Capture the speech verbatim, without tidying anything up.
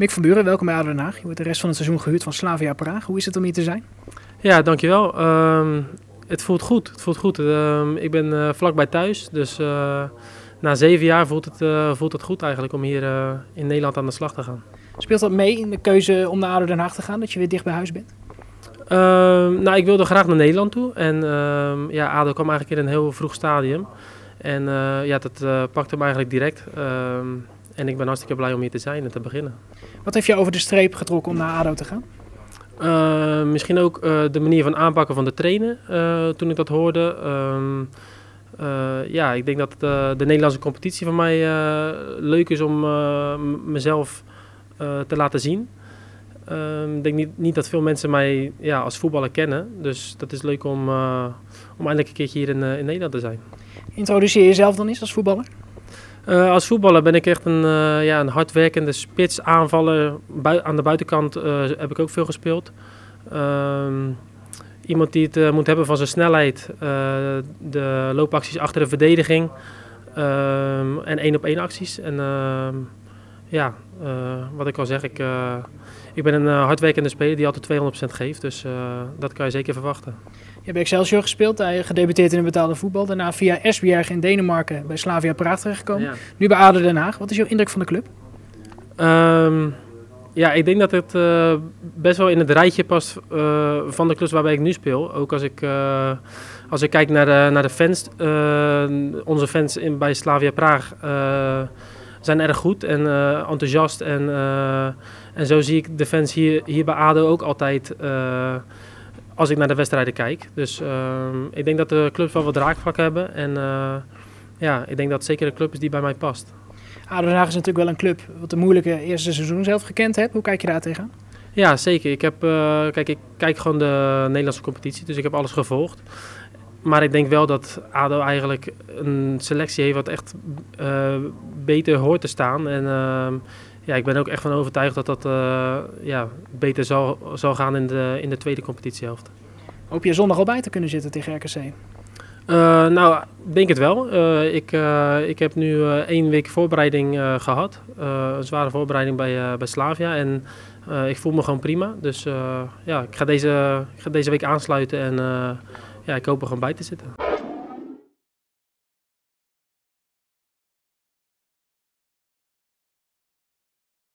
Mick van Buren, welkom bij A D O Den Haag. Je wordt de rest van het seizoen gehuurd van Slavia Praag. Hoe is het om hier te zijn? Ja, dankjewel. Um, het voelt goed. Het voelt goed. Um, ik ben uh, vlakbij thuis, dus uh, na zeven jaar voelt het, uh, voelt het goed eigenlijk om hier uh, in Nederland aan de slag te gaan. Speelt dat mee in de keuze om naar A D O Den Haag te gaan, dat je weer dicht bij huis bent? Uh, nou, ik wilde graag naar Nederland toe en uh, ja, A D O kwam eigenlijk in een heel vroeg stadium. En uh, ja, dat uh, pakte hem eigenlijk direct. Uh, en ik ben hartstikke blij om hier te zijn en te beginnen. Wat heeft je over de streep getrokken om naar A D O te gaan? Uh, misschien ook uh, de manier van aanpakken van de trainer, uh, toen ik dat hoorde. Um, uh, ja, ik denk dat uh, de Nederlandse competitie voor mij uh, leuk is om uh, mezelf uh, te laten zien. Uh, ik denk niet, niet dat veel mensen mij ja, als voetballer kennen. Dus dat is leuk om, uh, om eindelijk een keertje hier in, uh, in Nederland te zijn. Introduceer jezelf dan eens als voetballer? Uh, als voetballer ben ik echt een, uh, ja, een hardwerkende spitsaanvaller. Aan de buitenkant uh, heb ik ook veel gespeeld. Uh, iemand die het uh, moet hebben van zijn snelheid, uh, de loopacties achter de verdediging uh, en één op één acties. En uh, ja, uh, wat ik al zeg, ik, uh, ik ben een uh, hardwerkende speler die altijd tweehonderd procent geeft, dus uh, dat kan je zeker verwachten. Je hebt bij Excelsior gespeeld, hij gedebuteerd in het betaalde voetbal. Daarna via Esbjerg in Denemarken bij Slavia Praag terechtgekomen. Ja. Nu bij A D O Den Haag. Wat is jouw indruk van de club? Um, ja, ik denk dat het uh, best wel in het rijtje past uh, van de clubs waarbij ik nu speel. Ook als ik, uh, als ik kijk naar de, naar de fans. Uh, onze fans in, bij Slavia Praag uh, zijn erg goed en uh, enthousiast. En, uh, en zo zie ik de fans hier, hier bij A D O ook altijd... Uh, als ik naar de wedstrijden kijk. Dus uh, ik denk dat de clubs wel wat draagvlak hebben. En uh, ja, ik denk dat het zeker een club is die bij mij past. A D O Den Haag is natuurlijk wel een club wat de moeilijke eerste seizoen zelf gekend hebt. Hoe kijk je daar tegenaan? Ja, zeker. Ik, heb, uh, kijk, ik kijk gewoon de Nederlandse competitie, dus ik heb alles gevolgd. Maar ik denk wel dat A D O eigenlijk een selectie heeft wat echt uh, beter hoort te staan. En uh, ja, ik ben ook echt van overtuigd dat dat uh, ja, beter zal, zal gaan in de, in de tweede competitiehelft. Hoop je zondag al bij te kunnen zitten tegen R K C? Uh, nou, denk het wel. Uh, ik, uh, ik heb nu uh, één week voorbereiding uh, gehad. Uh, een zware voorbereiding bij, uh, bij Slavia. En uh, ik voel me gewoon prima. Dus uh, ja, ik ga, deze, ik ga deze week aansluiten en uh, ja, ik hoop er gewoon bij te zitten.